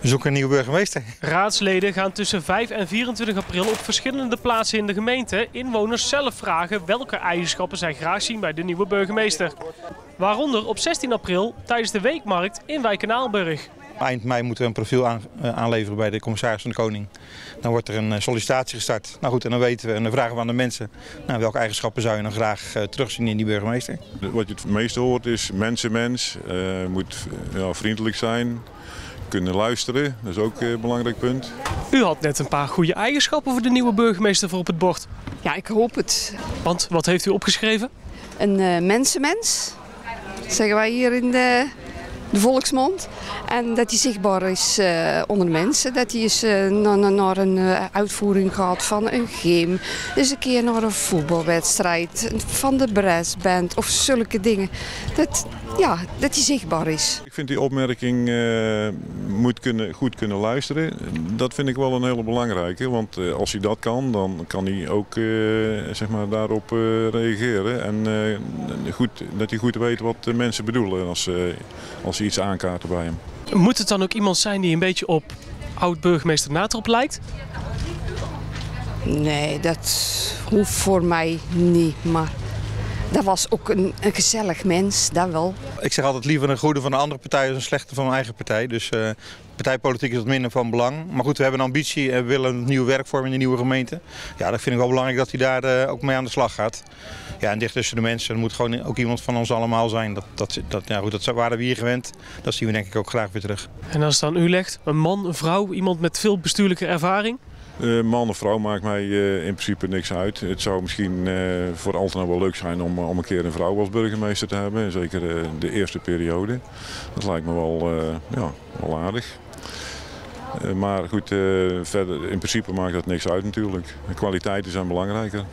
We zoeken een nieuwe burgemeester. Raadsleden gaan tussen 5 en 24 april op verschillende plaatsen in de gemeente inwoners zelf vragen welke eigenschappen zij graag zien bij de nieuwe burgemeester. Waaronder op 16 april tijdens de weekmarkt in Wijk en Aalburg. Eind mei moeten we een profiel aanleveren bij de commissaris van de Koning. Dan wordt er een sollicitatie gestart. Nou goed, en dan weten we en dan vragen we aan de mensen nou, welke eigenschappen zou je dan graag terugzien in die burgemeester. Wat je het meeste hoort is mensenmens, moet ja, vriendelijk zijn. Kunnen luisteren, dat is ook een belangrijk punt. U had net een paar goede eigenschappen voor de nieuwe burgemeester voor op het bord. Ja, ik hoop het. Want wat heeft u opgeschreven? Een mensenmens, zeggen wij hier in de volksmond. En dat hij zichtbaar is onder mensen. Dat hij eens naar een uitvoering gaat van een game. Dus een keer naar een voetbalwedstrijd, van de brassband of zulke dingen. Dat hij zichtbaar is. Ik vind die opmerking goed kunnen luisteren. Dat vind ik wel een hele belangrijke. Want als hij dat kan, dan kan hij ook zeg maar daarop reageren. En dat hij goed weet wat de mensen bedoelen als ze iets aankaarten bij hem. Moet het dan ook iemand zijn die een beetje op oud-burgemeester Natrop lijkt? Nee, dat hoeft voor mij niet, maar dat was ook een gezellig mens, dat wel. Ik zeg altijd liever een goede van een andere partij dan een slechte van mijn eigen partij. Dus partijpolitiek is wat minder van belang. Maar goed, we hebben een ambitie en we willen een nieuwe werkvorm in de nieuwe gemeente. Ja, dat vind ik wel belangrijk dat hij daar ook mee aan de slag gaat. Ja, en dicht tussen de mensen moet gewoon ook iemand van ons allemaal zijn. Ja goed, dat waren we hier gewend. Dat zien we denk ik ook graag weer terug. En als het aan u legt, een man, een vrouw, iemand met veel bestuurlijke ervaring? Man of vrouw maakt mij in principe niks uit. Het zou misschien voor Altena wel leuk zijn om een keer een vrouw als burgemeester te hebben. Zeker de eerste periode. Dat lijkt me wel aardig. Maar goed, verder, in principe maakt dat niks uit natuurlijk. De kwaliteiten zijn belangrijker.